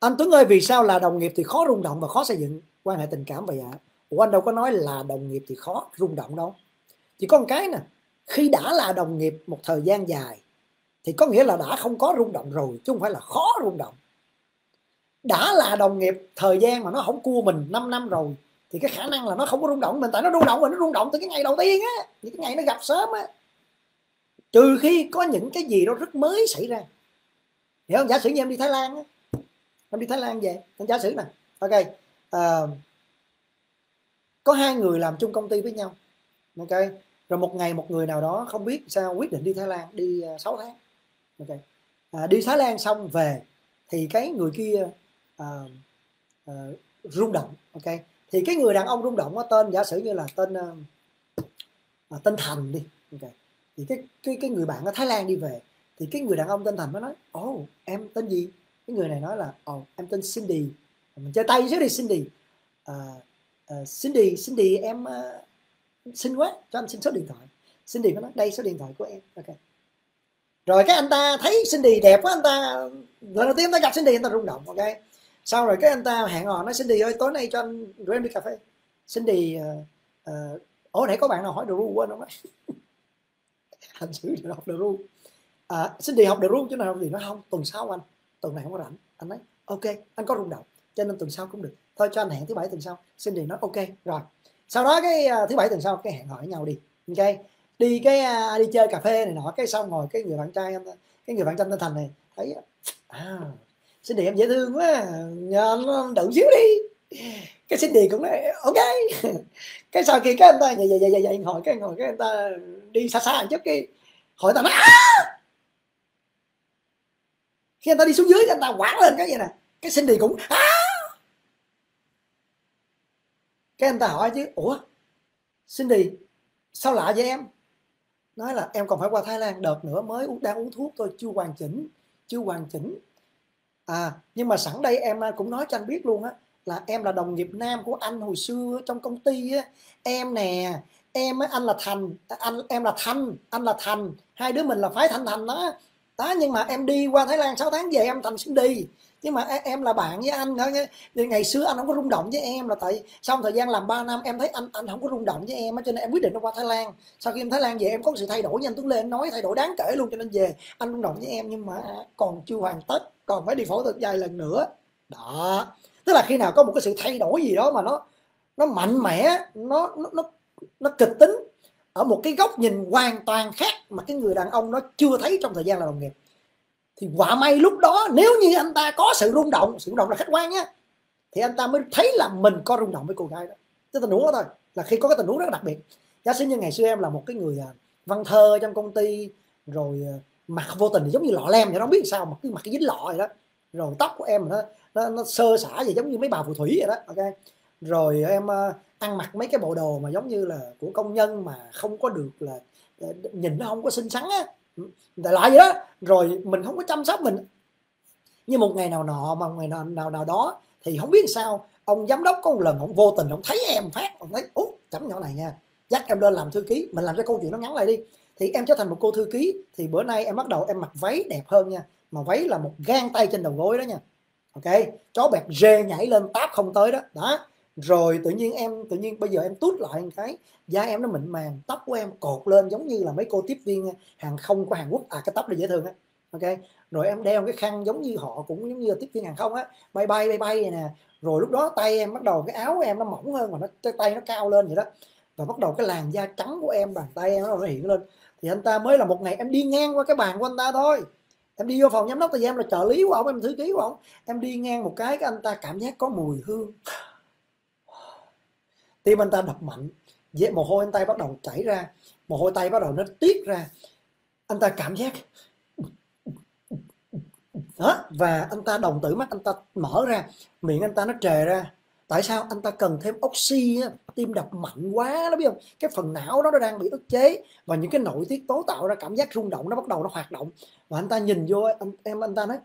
Anh Tuấn ơi, vì sao là đồng nghiệp thì khó rung động và khó xây dựng quan hệ tình cảm vậy ạ? Ủa, anh đâu có nói là đồng nghiệp thì khó rung động đâu. Chỉ có một cái nè, khi đã là đồng nghiệp một thời gian dài thì có nghĩa là đã không có rung động rồi, chứ không phải là khó rung động. Đã là đồng nghiệp thời gian mà nó không cua mình 5 năm rồi thì cái khả năng là nó không có rung động mình, tại nó rung động rồi, nó rung động từ cái ngày đầu tiên á, những cái ngày nó gặp sớm á, trừ khi có những cái gì đó rất mới xảy ra, hiểu không? Giả sử như em đi Thái Lan á, em đi Thái Lan về, em giả sử nè, ok, có hai người làm chung công ty với nhau, ok, rồi một ngày một người nào đó không biết sao quyết định đi Thái Lan, đi 6 tháng, ok, đi Thái Lan xong về thì cái người kia rung động, ok, thì cái người đàn ông rung động có tên, giả sử như là tên tên Thành đi, okay. Thì cái người bạn ở Thái Lan đi về thì cái người đàn ông tên Thành mới nói, ồ, em tên gì? Cái người này nói là, ồ, em tên Cindy, mình chơi tay chứ đi Cindy, Cindy em xin quá, cho anh xin số điện thoại. Cindy mới nói, đây số điện thoại của em, ok. Rồi cái anh ta thấy Cindy đẹp quá, anh ta lần đầu tiên anh ta gặp Cindy anh ta rung động, ok. Sau rồi cái anh ta hẹn hò nói, Cindy ơi, tối nay cho anh rủ em đi cà phê. Cindy, ủa nãy có bạn nào hỏi đồ ru quên không đấy? Anh xử được học đồ ru. Cindy học đồ ru chứ nào học gì nó không? Tuần sau anh, tuần này không có rảnh. Anh nói ok, anh có rung động, cho nên tuần sau cũng được. Thôi cho anh hẹn thứ bảy tuần sau. Cindy nói ok, rồi. Sau đó cái thứ bảy tuần sau cái hẹn hò với nhau đi, ok. Đi cái đi chơi cà phê này nọ, cái xong ngồi cái người bạn trai anh, cái người bạn trai tên Thành này thấy Cindy em dễ thương quá, nhờ anh đựng xíu đi. Cái Cindy cũng nói ok. Cái sau khi cái anh ta vậy hỏi cái ngồi cái anh ta đi xa xa trước cái hỏi ta nói Khi anh ta đi xuống dưới anh ta quảng lên cái vậy nè, cái Cindy cũng Cái anh ta hỏi chứ, ủa Cindy sao lạ vậy em? Nói là em còn phải qua Thái Lan đợt nữa, mới đang uống thuốc thôi, chưa hoàn chỉnh. Nhưng mà sẵn đây em cũng nói cho anh biết luôn á, là em là đồng nghiệp nam của anh hồi xưa trong công ty á. Em nè, anh là Thành, anh là Thành, hai đứa mình là phái Thành đó. Đó, nhưng mà em đi qua Thái Lan 6 tháng về em thành Cindy. Nhưng mà em là bạn với anh thôi nhé. Ngày xưa anh không có rung động với em là tại sau thời gian làm 3 năm em thấy anh không có rung động với em, cho nên em quyết định qua Thái Lan. Sau khi em Thái Lan về em có sự thay đổi, anh Tuấn Lê anh nói thay đổi đáng kể luôn, cho nên về anh rung động với em nhưng mà còn chưa hoàn tất, còn phải đi phẫu thuật vài lần nữa. Đó. Tức là khi nào có một cái sự thay đổi gì đó mà nó mạnh mẽ, nó kịch tính ở một cái góc nhìn hoàn toàn khác mà cái người đàn ông nó chưa thấy trong thời gian là đồng nghiệp, thì quả may lúc đó nếu như anh ta có sự rung động là khách quan nhé, thì anh ta mới thấy là mình có rung động với cô gái đó. Cái tình huống đó thôi là khi có cái tình huống rất là đặc biệt. Giả sử như ngày xưa em là một cái người văn thơ trong công ty, rồi mặt vô tình thì giống như lọ lem vậy, nó không biết sao mà cứ mặt cái dính lọ vậy đó, rồi tóc của em nó sơ sả vậy, giống như mấy bà phù thủy vậy đó, ok. Rồi em ăn mặc mấy cái bộ đồ mà giống như là của công nhân mà không có được, là nhìn nó không có xinh xắn á, đại loại vậy đó. Rồi mình không có chăm sóc mình, nhưng một ngày nào nọ mà ngày nào đó thì không biết sao ông giám đốc có một lần ông vô tình ông thấy em phát, ông thấy út chấm nhỏ này nha, dắt em lên làm thư ký. Mình làm cho câu chuyện nó ngắn lại đi, thì em trở thành một cô thư ký. Thì bữa nay em bắt đầu em mặc váy đẹp hơn nha, mà váy là một gang tay trên đầu gối đó nha, ok, chó bẹt rê nhảy lên táp không tới đó đó. Rồi tự nhiên bây giờ em tút lại một cái, da em nó mịn màng, tóc của em cột lên giống như là mấy cô tiếp viên hàng không của Hàn Quốc, cái tóc này dễ thương á, ok. Rồi em đeo cái khăn giống như họ, cũng giống như là tiếp viên hàng không á, bay bay này nè. Rồi lúc đó tay em bắt đầu, cái áo em nó mỏng hơn mà tay nó cao lên vậy đó, và bắt đầu cái làn da trắng của em, bàn tay em nó hiện lên. Thì anh ta mới là một ngày em đi ngang qua cái bàn của anh ta thôi, em đi vô phòng giám đốc, tại vì em là trợ lý của ông, em thư ký của ông, em đi ngang một cái anh ta cảm giác có mùi hương, tim anh ta đập mạnh, mồ hôi anh ta bắt đầu chảy ra, mồ hôi tay bắt đầu nó tiết ra, anh ta cảm giác đó, và anh ta đồng tử mắt anh ta mở ra, miệng anh ta nó trề ra. Tại sao? Anh ta cần thêm oxy, tim đập mạnh quá đó, biết không? Cái phần não đó nó đang bị ức chế, và những cái nội tiết tố tạo ra cảm giác rung động nó bắt đầu nó hoạt động. Và anh ta nhìn vô anh ta nói,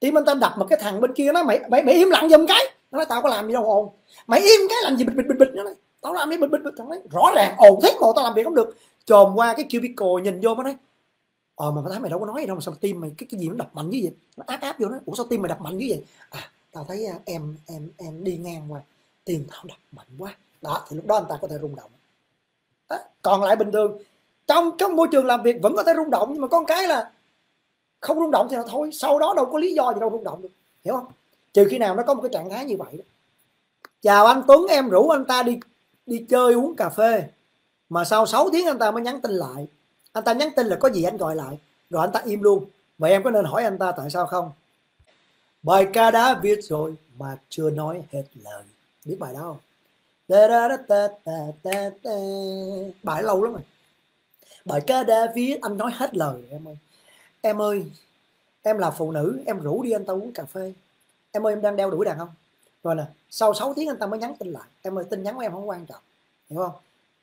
tim anh ta đập, mà cái thằng bên kia nó nói, mày im lặng giùm cái. Nó nói tao có làm gì đâu ồn, mày im cái làm gì bịch. Nó nói tao làm gì bịch. Thằng nói rõ ràng ồn thế mà tao làm việc không được. Chồm qua cái cubicle nhìn vô nó nói mà tao thấy mày đâu có nói gì đâu, mà sao tim mày cái gì nó đập mạnh như vậy, nó áp vô nó. Ủa sao tim mày đập mạnh như vậy? À tao thấy em đi ngang qua, tim tao đập mạnh quá. Đó thì lúc đó anh ta có thể rung động. Đó. Còn lại bình thường trong các môi trường làm việc vẫn có thể rung động, nhưng mà con cái là không rung động thì là thôi, sau đó đâu có lý do gì đâu rung động được, hiểu không? Trừ khi nào nó có một cái trạng thái như vậy đó. Chào anh Tuấn, em rủ anh ta đi chơi uống cà phê mà sau 6 tiếng anh ta mới nhắn tin lại. Anh ta nhắn tin là có gì anh gọi lại, rồi anh ta im luôn. Vậy em có nên hỏi anh ta tại sao không? Bài ca đã viết rồi mà chưa nói hết lời. Biết bài đó không? Bài lâu lắm rồi. Bài ca đã viết, anh nói hết lời em ơi. Em ơi, em là phụ nữ, em rủ đi anh ta uống cà phê. Em ơi, em đang đeo đuổi đàn ông. Rồi nè, sau 6 tiếng anh ta mới nhắn tin lại. Em ơi, tin nhắn của em không quan trọng. Hiểu không?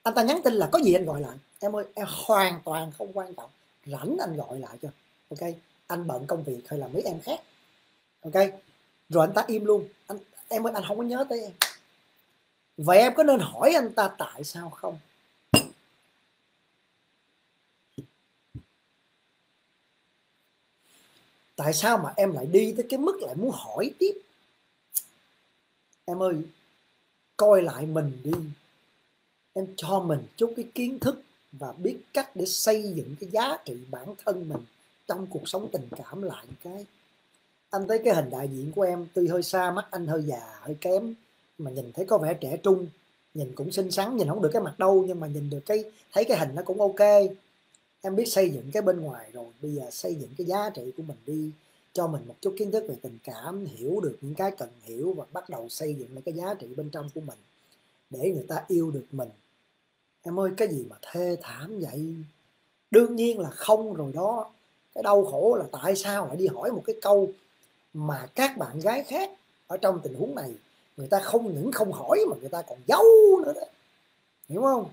Anh ta nhắn tin là có gì anh gọi lại. Em ơi, em hoàn toàn không quan trọng. Rảnh anh gọi lại cho. Ok, anh bận công việc hay là mấy em khác. Ok, rồi anh ta im luôn. Em ơi, anh không có nhớ tới em. Vậy em có nên hỏi anh ta tại sao không? Tại sao mà em lại đi tới cái mức lại muốn hỏi tiếp? Em ơi, coi lại mình đi. Em cho mình chút cái kiến thức và biết cách để xây dựng cái giá trị bản thân mình trong cuộc sống tình cảm lại cái. Anh thấy cái hình đại diện của em tuy hơi xa, mắt anh hơi già, hơi kém, mà nhìn thấy có vẻ trẻ trung, nhìn cũng xinh xắn, nhìn không được cái mặt đâu, nhưng mà nhìn được cái, thấy cái hình nó cũng ok. Em biết xây dựng cái bên ngoài rồi, bây giờ xây dựng cái giá trị của mình đi. Cho mình một chút kiến thức về tình cảm, hiểu được những cái cần hiểu và bắt đầu xây dựng lại cái giá trị bên trong của mình để người ta yêu được mình. Em ơi, cái gì mà thê thảm vậy? Đương nhiên là không rồi đó. Cái đau khổ là tại sao lại đi hỏi một cái câu mà các bạn gái khác ở trong tình huống này, người ta không những không hỏi mà người ta còn giấu nữa đó. Hiểu không?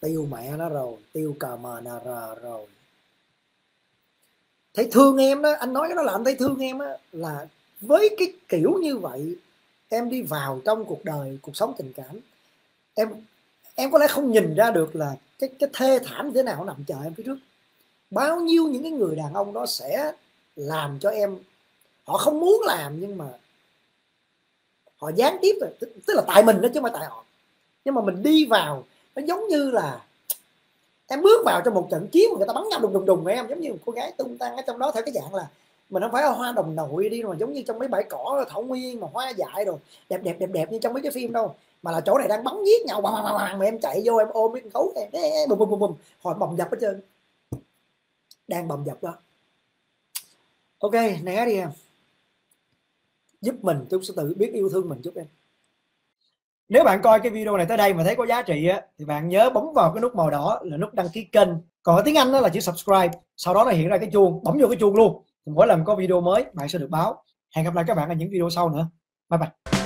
Tiêu mẹ nó rồi, tiêu cờ mờ nờ rờ rồi. Thấy thương em đó, anh nói cái đó là anh thấy thương em đó, là với cái kiểu như vậy em đi vào trong cuộc đời, cuộc sống tình cảm, em có lẽ không nhìn ra được là cái thê thảm thế nào nằm chờ em phía trước. Bao nhiêu những cái người đàn ông đó sẽ làm cho em, họ không muốn làm nhưng mà họ gián tiếp, tức là tại mình đó chứ không phải tại họ. Nhưng mà mình đi vào nó giống như là em bước vào trong một trận chiến mà người ta bắn nhau đùng đùng đùng với em, giống như một cô gái tung tăng ở trong đó theo cái dạng là mình không phải ở hoa đồng nội đi, mà giống như trong mấy bãi cỏ thảo nguyên mà hoa dại rồi đẹp như trong mấy cái phim đâu, mà là chỗ này đang bắn giết nhau mà em chạy vô em ôm cái gấu em bùm bùm bùm bùm, hồi bồng dập hết trơn, đang bồng dập đó. Ok, né đi em, giúp mình, tôi sẽ tự biết yêu thương mình giúp em. Nếu bạn coi cái video này tới đây mà thấy có giá trị á, thì bạn nhớ bấm vào cái nút màu đỏ là nút đăng ký kênh. Còn ở tiếng Anh đó là chữ subscribe. Sau đó nó hiện ra cái chuông, bấm vô cái chuông luôn. Mỗi lần có video mới bạn sẽ được báo. Hẹn gặp lại các bạn ở những video sau nữa. Bye bye.